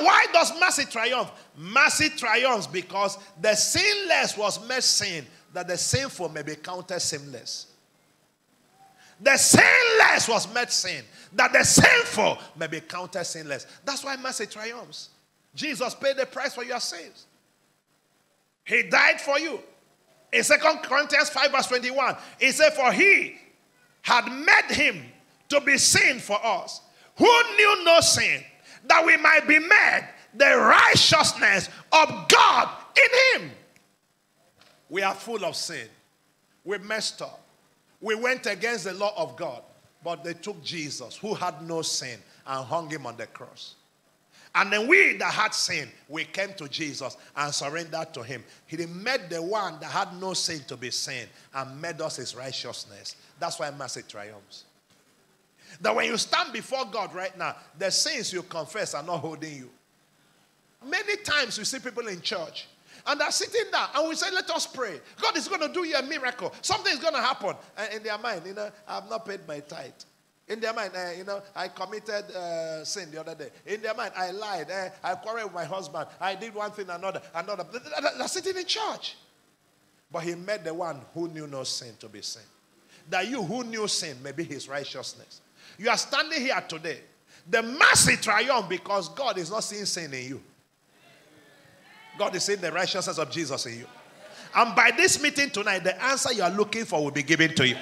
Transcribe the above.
Why does mercy triumph? Mercy triumphs because the sinless was made sin, that the sinful may be counted sinless. The sinless was made sin, that the sinful may be counted sinless. That's why mercy triumphs. Jesus paid the price for your sins. He died for you. In 2 Corinthians 5 verse 21, he said, for he had made him to be sin for us, who knew no sin, that we might be made the righteousness of God in him. We are full of sin. We messed up. We went against the law of God. But they took Jesus, who had no sin, and hung him on the cross. And then we that had sin, we came to Jesus and surrendered to him. He made the one that had no sin to be sin and made us his righteousness. That's why mercy triumphs. That when you stand before God right now, the sins you confess are not holding you. Many times you see people in church and they're sitting down and we say, let us pray. God is going to do you a miracle. Something is going to happen. And in their mind, you know, I have not paid my tithe. In their mind, you know, I committed sin the other day. In their mind, I lied. I quarreled with my husband. I did one thing, another. They're sitting in church. But he made the one who knew no sin to be sin. That you who knew sin may be his righteousness. You are standing here today. The mercy triumph because God is not seeing sin in you. God is seeing the righteousness of Jesus in you. And by this meeting tonight, the answer you are looking for will be given to you.